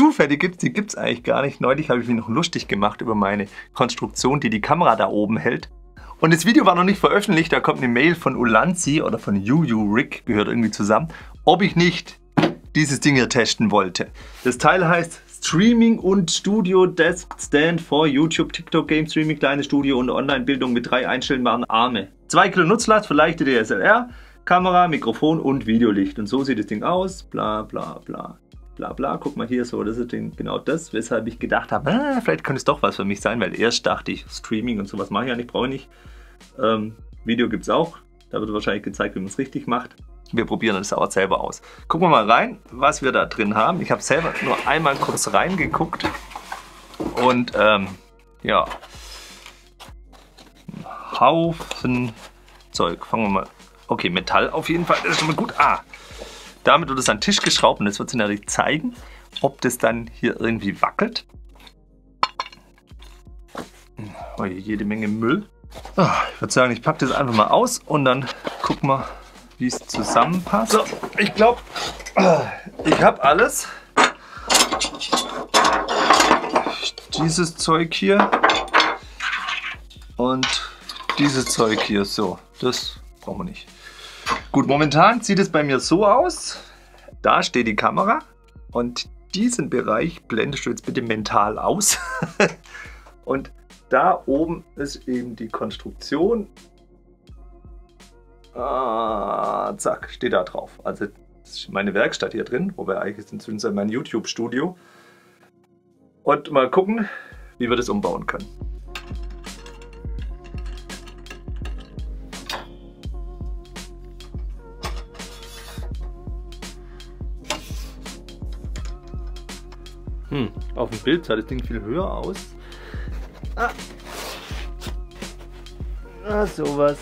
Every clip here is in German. Zufälle gibt, die gibt es eigentlich gar nicht. Neulich habe ich mich noch lustig gemacht über meine Konstruktion, die die Kamera da oben hält. Und das Video war noch nicht veröffentlicht, da kommt eine Mail von Ulanzi oder von You Rick, gehört irgendwie zusammen, ob ich nicht dieses Ding hier testen wollte. Das Teil heißt Streaming und Studio Desk Stand for YouTube, TikTok, Game Streaming, kleines Studio und Online-Bildung mit 3 einstellbaren Arme. 2 Kilo Nutzlast für leichte DSLR, Kamera, Mikrofon und Videolicht. Und so sieht das Ding aus, bla bla bla. Bla bla, guck mal hier, so, das ist genau das, weshalb ich gedacht habe, vielleicht könnte es doch was für mich sein, weil erst dachte ich, Streaming und sowas mache ich ja nicht, brauche ich nicht. Video gibt es auch, da wird wahrscheinlich gezeigt, wie man es richtig macht. Wir probieren das auch selber aus. Gucken wir mal rein, was wir da drin haben. Ich habe selber nur einmal kurz reingeguckt und ja, ein Haufen Zeug. Fangen wir mal, okay, Metall auf jeden Fall, das ist schon mal gut. Ah, damit wird es an den Tisch geschraubt und das wird sich natürlich zeigen, ob das dann hier irgendwie wackelt. Oh, hier jede Menge Müll. Oh, ich würde sagen, ich packe das einfach mal aus und dann gucken wir, wie es zusammenpasst. So, ich glaube, ich habe alles. Dieses Zeug hier und dieses Zeug hier. So, das brauchen wir nicht. Gut, momentan sieht es bei mir so aus, da steht die Kamera und diesen Bereich blendest du jetzt bitte mental aus. Und da oben ist eben die Konstruktion. Ah, zack, steht da drauf. Also das ist meine Werkstatt hier drin, wobei eigentlich ist inzwischen mein YouTube-Studio. Und mal gucken, wie wir das umbauen können. Auf dem Bild sah das Ding viel höher aus. Ah. Ah, sowas.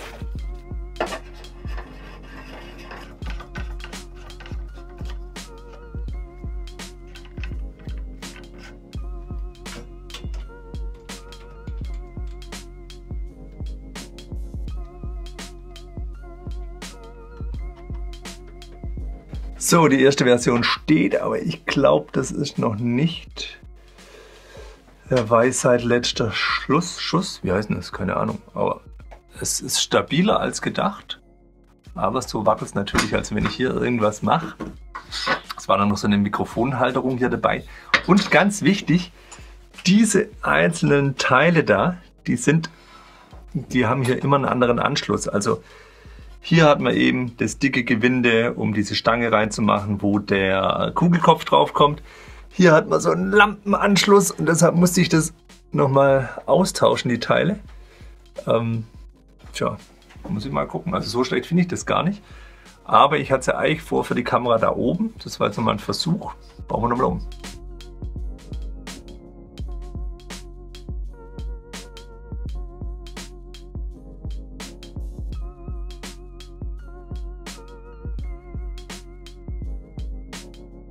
So, die erste Version steht, aber ich glaube, das ist noch nicht der Weisheit letzter Schluss, wie heißt das? Keine Ahnung, aber es ist stabiler als gedacht, aber so wackelt es natürlich, als wenn ich hier irgendwas mache. Es war dann noch so eine Mikrofonhalterung hier dabei und ganz wichtig, diese einzelnen Teile da, die haben hier immer einen anderen Anschluss, also hier hat man eben das dicke Gewinde, um diese Stange reinzumachen, wo der Kugelkopf drauf kommt. Hier hat man so einen Lampenanschluss und deshalb musste ich das nochmal austauschen, die Teile. Tja, muss ich mal gucken. Also so schlecht finde ich das gar nicht. Aber ich hatte es ja eigentlich vor für die Kamera da oben. Das war jetzt nochmal ein Versuch. Bauen wir nochmal um.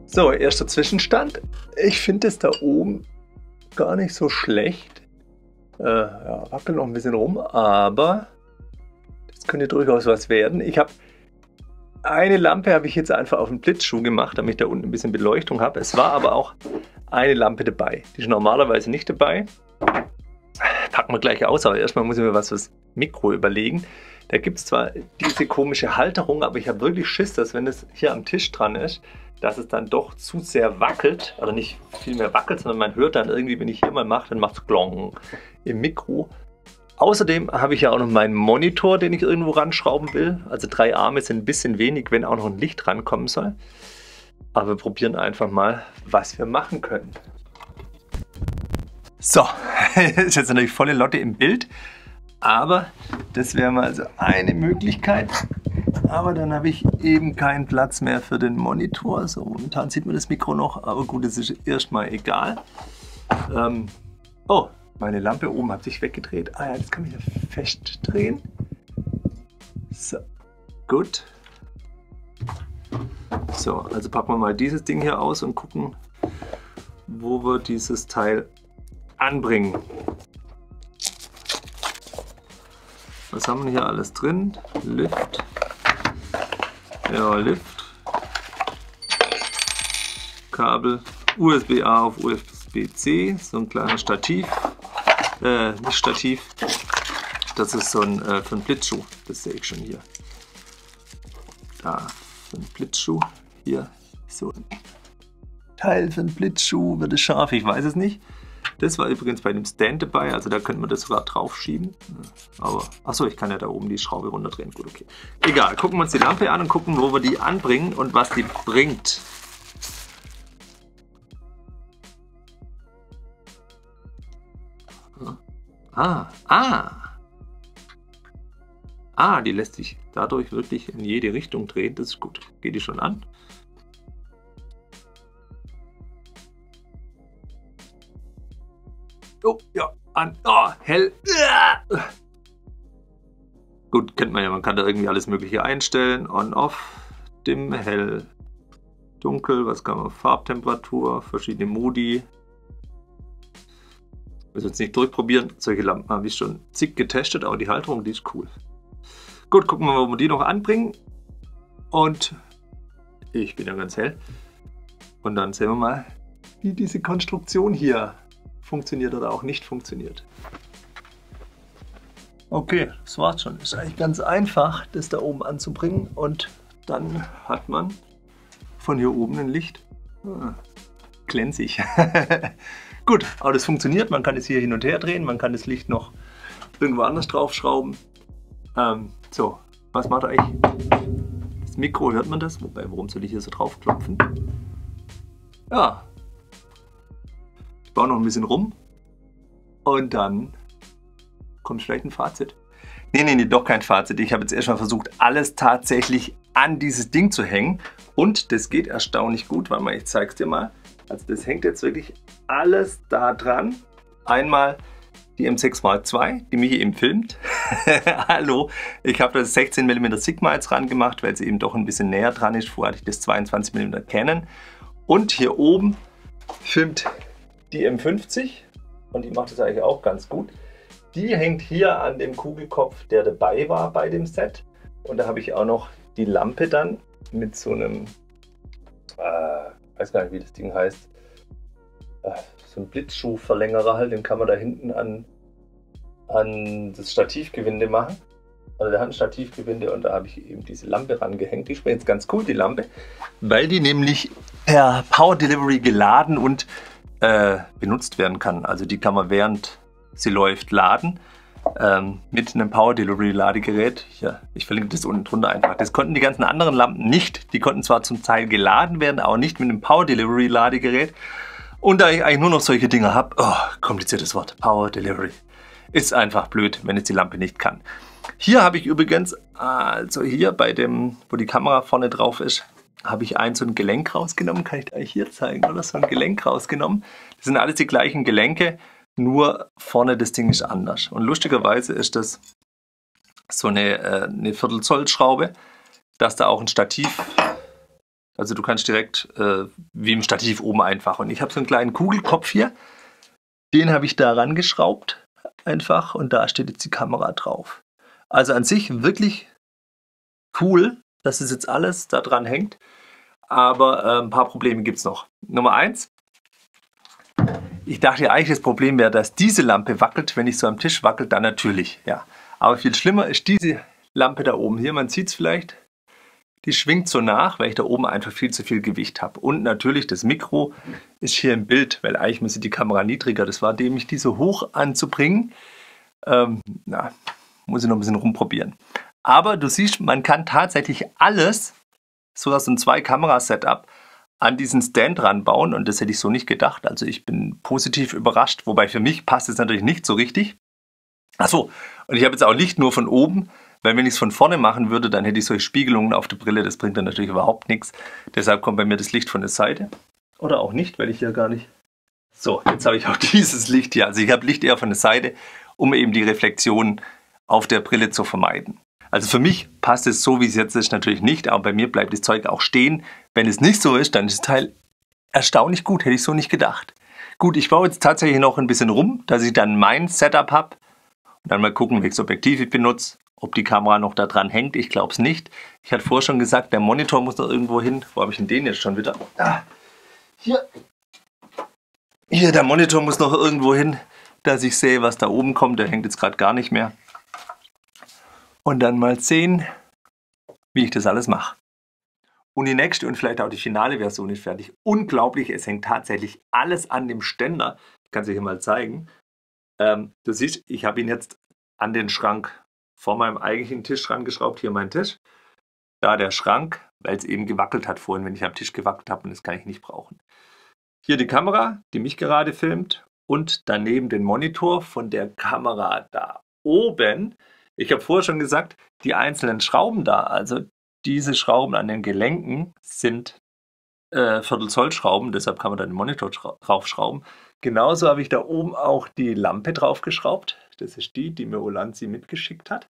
So, erster Zwischenstand. Ich finde es da oben gar nicht so schlecht. Ja, wackelt noch ein bisschen rum, aber das könnte durchaus was werden. Ich habe eine Lampe, habe ich jetzt einfach auf den Blitzschuh gemacht, damit ich da unten ein bisschen Beleuchtung habe. Es war aber auch eine Lampe dabei, die ist normalerweise nicht dabei. Packen wir gleich aus, aber erstmal muss ich mir was fürs Mikro überlegen. Da gibt es zwar diese komische Halterung, aber ich habe wirklich Schiss, dass wenn es hier am Tisch dran ist, dass es dann doch zu sehr wackelt, oder nicht viel mehr wackelt, sondern man hört dann irgendwie, wenn ich hier mal mache, dann macht es Klong im Mikro. Außerdem habe ich ja auch noch meinen Monitor, den ich irgendwo ranschrauben will. Also 3 Arme sind ein bisschen wenig, wenn auch noch ein Licht rankommen soll. Aber wir probieren einfach mal, was wir machen können. So, ist jetzt natürlich volle Lotte im Bild, aber das wäre mal so eine Möglichkeit. Aber dann habe ich eben keinen Platz mehr für den Monitor. So, momentan sieht man das Mikro noch, aber gut, das ist erstmal egal. Oh, meine Lampe oben hat sich weggedreht. Ah ja, das kann ich ja festdrehen. So, gut. So, also packen wir mal dieses Ding hier aus und gucken, wo wir dieses Teil anbringen. Was haben wir hier alles drin? Lift. Ja, Lift, Kabel, USB-A auf USB-C, so ein kleines Stativ, nicht Stativ, das ist so ein für einen Blitzschuh, das sehe ich schon hier. Da, für einen Blitzschuh, hier so ein Teil für einen Blitzschuh, wird es scharf, ich weiß es nicht. Das war übrigens bei dem Stand dabei, also da könnte man das sogar drauf schieben. Aber, achso, ich kann ja da oben die Schraube runterdrehen. Gut, okay. Egal, gucken wir uns die Lampe an und gucken, wo wir die anbringen und was die bringt. Die lässt sich dadurch wirklich in jede Richtung drehen. Das ist gut. Geht die schon an? Oh, ja, an. Oh, hell. Gut, kennt man ja. Man kann da irgendwie alles Mögliche einstellen. On, off, dimm, hell, dunkel. Was kann man? Farbtemperatur, verschiedene Modi. Müssen wir jetzt nicht durchprobieren. Solche Lampen habe ich schon zig getestet, aber die Halterung, die ist cool. Gut, gucken wir mal, wo wir die noch anbringen. Und ich bin ja ganz hell. Und dann sehen wir mal, wie diese Konstruktion hier funktioniert oder auch nicht funktioniert. Okay, das war's schon. Ist eigentlich ganz einfach, das da oben anzubringen und dann hat man von hier oben ein Licht. Glänzig. Gut, aber das funktioniert. Man kann es hier hin und her drehen, man kann das Licht noch irgendwo anders draufschrauben. So, was macht eigentlich das Mikro? Hört man das? Wobei, warum soll ich hier so drauf klopfen? Ja. Noch ein bisschen rum und dann kommt vielleicht ein Fazit. Nee, doch kein Fazit. Ich habe jetzt erstmal versucht, alles tatsächlich an dieses Ding zu hängen und das geht erstaunlich gut. Warte mal, ich zeige es dir mal. Also das hängt jetzt wirklich alles da dran. Einmal die M6x2, die mich eben filmt. Hallo, ich habe das 16 mm Sigma jetzt ran gemacht, weil sie eben doch ein bisschen näher dran ist. Vorher hatte ich das 22 mm Canon und hier oben filmt die M50 und die macht es eigentlich auch ganz gut. Die hängt hier an dem Kugelkopf, der dabei war bei dem Set. Und da habe ich auch noch die Lampe dann mit so einem, weiß gar nicht wie das Ding heißt, so einem Blitzschuhverlängerer halt, den kann man da hinten an das Stativgewinde machen. Also der hat ein Stativgewinde und da habe ich eben diese Lampe rangehängt. Die ist mir jetzt ganz cool, die Lampe, weil die nämlich per Power Delivery geladen und benutzt werden kann. Also die kann man während sie läuft laden mit einem Power Delivery Ladegerät. Ja, ich verlinke das unten drunter einfach. Das konnten die ganzen anderen Lampen nicht. Die konnten zwar zum Teil geladen werden, aber nicht mit einem Power Delivery Ladegerät. Und da ich eigentlich nur noch solche Dinge habe, kompliziertes Wort, Power Delivery. Ist einfach blöd, wenn jetzt die Lampe nicht kann. Hier habe ich übrigens, also hier bei dem, wo die Kamera vorne drauf ist, habe ich so ein Gelenk rausgenommen, kann ich da hier zeigen, oder? So ein Gelenk rausgenommen. Das sind alles die gleichen Gelenke, nur vorne das Ding ist anders. Und lustigerweise ist das so eine Viertel-Zoll-Schraube, dass da auch ein Stativ, also du kannst direkt wie im Stativ oben einfach. Und ich habe so einen kleinen Kugelkopf hier, den habe ich da rangeschraubt einfach und da steht jetzt die Kamera drauf. Also an sich wirklich cool, dass es jetzt alles da dran hängt, aber ein paar Probleme gibt es noch. Nummer 1, ich dachte ja eigentlich, das Problem wäre, dass diese Lampe wackelt, wenn ich so am Tisch wackelt, dann natürlich, ja. Aber viel schlimmer ist diese Lampe da oben hier, man sieht es vielleicht, die schwingt so nach, weil ich da oben einfach viel zu viel Gewicht habe. Und natürlich das Mikro ist hier im Bild, weil eigentlich müsste die Kamera niedriger, das war dämlich, die so hoch anzubringen. Muss ich noch ein bisschen rumprobieren. Aber du siehst, man kann tatsächlich alles, sogar so ein 2-Kamera-Setup, an diesen Stand ranbauen. Und das hätte ich so nicht gedacht. Also ich bin positiv überrascht. Wobei für mich passt es natürlich nicht so richtig. Achso, und ich habe jetzt auch Licht nur von oben. Weil wenn ich es von vorne machen würde, dann hätte ich solche Spiegelungen auf der Brille. Das bringt dann natürlich überhaupt nichts. Deshalb kommt bei mir das Licht von der Seite. Oder auch nicht, weil ich ja gar nicht... So, jetzt habe ich auch dieses Licht hier. Also ich habe Licht eher von der Seite, um eben die Reflexion auf der Brille zu vermeiden. Also für mich passt es so, wie es jetzt ist, natürlich nicht, aber bei mir bleibt das Zeug auch stehen. Wenn es nicht so ist, dann ist das Teil erstaunlich gut, hätte ich so nicht gedacht. Gut, ich baue jetzt tatsächlich noch ein bisschen rum, dass ich dann mein Setup habe. Und dann mal gucken, welches Objektiv ich benutze, ob die Kamera noch da dran hängt. Ich glaube es nicht. Ich hatte vorher schon gesagt, der Monitor muss noch irgendwo hin. Wo habe ich denn den jetzt schon wieder? Ah, hier. Hier, der Monitor muss noch irgendwo hin, dass ich sehe, was da oben kommt. Der hängt jetzt gerade gar nicht mehr. Und dann mal sehen, wie ich das alles mache. Und die nächste und vielleicht auch die finale Version ist fertig. Unglaublich, es hängt tatsächlich alles an dem Ständer. Ich kann es dir hier mal zeigen. Du siehst, ich habe ihn jetzt an den Schrank vor meinem eigentlichen Tisch rangeschraubt. Hier mein Tisch. Da der Schrank, weil es eben gewackelt hat vorhin, wenn ich am Tisch gewackelt habe. Und das kann ich nicht brauchen. Hier die Kamera, die mich gerade filmt. Und daneben den Monitor von der Kamera da oben. Ich habe vorher schon gesagt, die einzelnen Schrauben da, also diese Schrauben an den Gelenken sind Viertel-Zoll-Schrauben, deshalb kann man da den Monitor draufschrauben. Genauso habe ich da oben auch die Lampe draufgeschraubt. Das ist die mir Ulanzi mitgeschickt hat.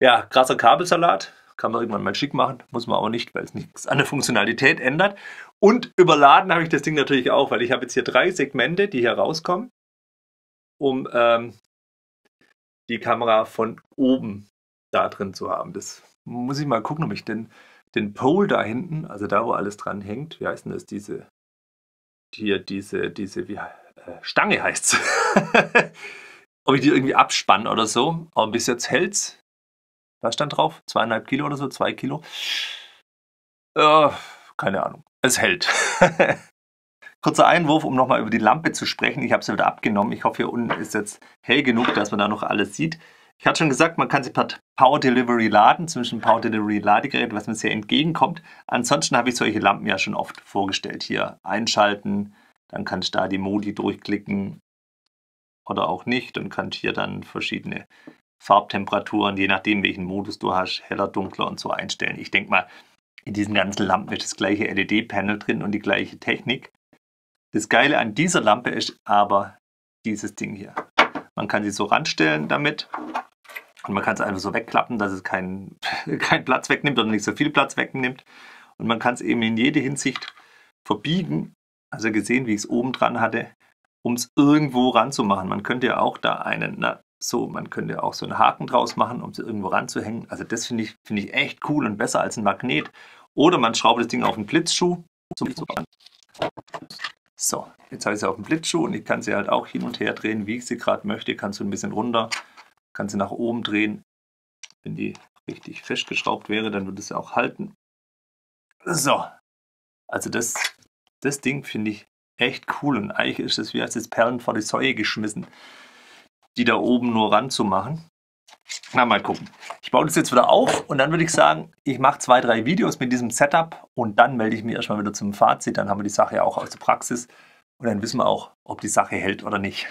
Ja, krasser Kabelsalat. Kann man irgendwann mal schick machen. Muss man auch nicht, weil es nichts an der Funktionalität ändert. Und überladen habe ich das Ding natürlich auch, weil ich habe jetzt hier 3 Segmente, die hier rauskommen, um die Kamera von oben da drin zu haben. Das muss ich mal gucken, ob ich den Pole da hinten, also da, wo alles dran hängt, wie heißt denn das, Stange heißt es. Ob ich die irgendwie abspanne oder so. Aber bis jetzt hält's. Da stand drauf, 2,5 Kilo oder so, 2 Kilo. Keine Ahnung, es hält. Kurzer Einwurf, um nochmal über die Lampe zu sprechen. Ich habe sie wieder abgenommen. Ich hoffe, hier unten ist jetzt hell genug, dass man da noch alles sieht. Ich hatte schon gesagt, man kann sie per Power Delivery laden, zwischen Power Delivery Ladegerät, was mir sehr entgegenkommt. Ansonsten habe ich solche Lampen ja schon oft vorgestellt. Hier einschalten, dann kann ich da die Modi durchklicken oder auch nicht und kann hier dann verschiedene Farbtemperaturen, je nachdem welchen Modus du hast, heller, dunkler und so einstellen. Ich denke mal, in diesen ganzen Lampen ist das gleiche LED-Panel drin und die gleiche Technik. Das Geile an dieser Lampe ist aber dieses Ding hier. Man kann sie so ranstellen damit und man kann es einfach so wegklappen, dass es keinen Platz wegnimmt oder nicht so viel Platz wegnimmt. Und man kann es eben in jede Hinsicht verbiegen, also gesehen, wie ich es oben dran hatte, um es irgendwo ranzumachen. Man könnte ja auch da so einen Haken draus machen, um sie irgendwo ranzuhängen. Also das finde ich echt cool und besser als ein Magnet. Oder man schraubt das Ding auf einen Blitzschuh. So, jetzt habe ich sie auf dem Blitzschuh und ich kann sie halt auch hin und her drehen, wie ich sie gerade möchte. Kannst du ein bisschen runter, kannst sie nach oben drehen. Wenn die richtig festgeschraubt wäre, dann würde sie auch halten. So, also das Ding finde ich echt cool und eigentlich ist das wie als das Perlen vor die Säue geschmissen, die da oben nur ranzumachen. Na, mal gucken. Ich baue das jetzt wieder auf und dann würde ich sagen, ich mache 2, 3 Videos mit diesem Setup und dann melde ich mich erstmal wieder zum Fazit. Dann haben wir die Sache auch aus der Praxis und dann wissen wir auch, ob die Sache hält oder nicht.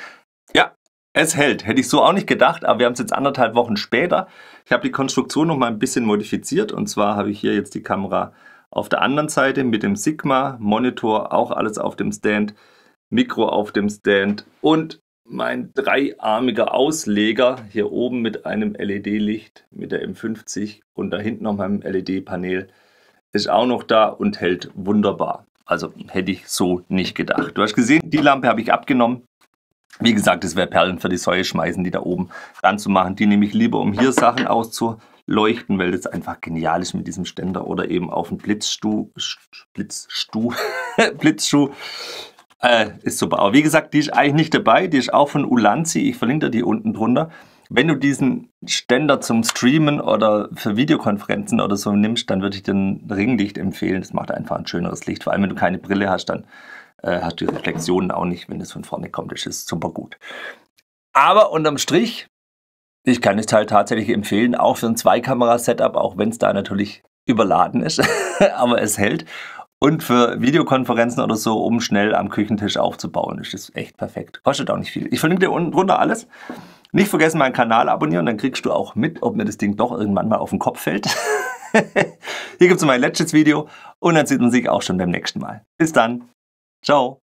Ja, es hält. Hätte ich so auch nicht gedacht, aber wir haben es jetzt 1,5 Wochen später. Ich habe die Konstruktion noch mal ein bisschen modifiziert und zwar habe ich hier jetzt die Kamera auf der anderen Seite mit dem Sigma, Monitor, auch alles auf dem Stand, Mikro auf dem Stand und mein dreiarmiger Ausleger hier oben mit einem LED-Licht, mit der M50 und da hinten noch meinem LED-Panel ist auch noch da und hält wunderbar. Also hätte ich so nicht gedacht. Du hast gesehen, die Lampe habe ich abgenommen. Wie gesagt, es wäre Perlen für die Säue schmeißen, die da oben ranzumachen. Die nehme ich lieber, um hier Sachen auszuleuchten, weil das einfach genial ist mit diesem Ständer oder eben auf dem Blitzschuh. Ist super. Aber wie gesagt, die ist eigentlich nicht dabei. Die ist auch von Ulanzi. Ich verlinke dir die unten drunter. Wenn du diesen Ständer zum Streamen oder für Videokonferenzen oder so nimmst, dann würde ich den Ringlicht empfehlen. Das macht einfach ein schöneres Licht. Vor allem, wenn du keine Brille hast, dann hast du die Reflexionen auch nicht. Wenn es von vorne kommt, ist es super gut. Aber unterm Strich, ich kann das Teil tatsächlich empfehlen, auch für ein 2-Kamera-Setup, auch wenn es da natürlich überladen ist. Aber es hält. Und für Videokonferenzen oder so, um schnell am Küchentisch aufzubauen, ist das echt perfekt. Kostet auch nicht viel. Ich verlinke dir unten drunter alles. Nicht vergessen, meinen Kanal abonnieren, dann kriegst du auch mit, ob mir das Ding doch irgendwann mal auf den Kopf fällt. Hier gibt es mein letztes Video und dann sieht man sich auch schon beim nächsten Mal. Bis dann. Ciao.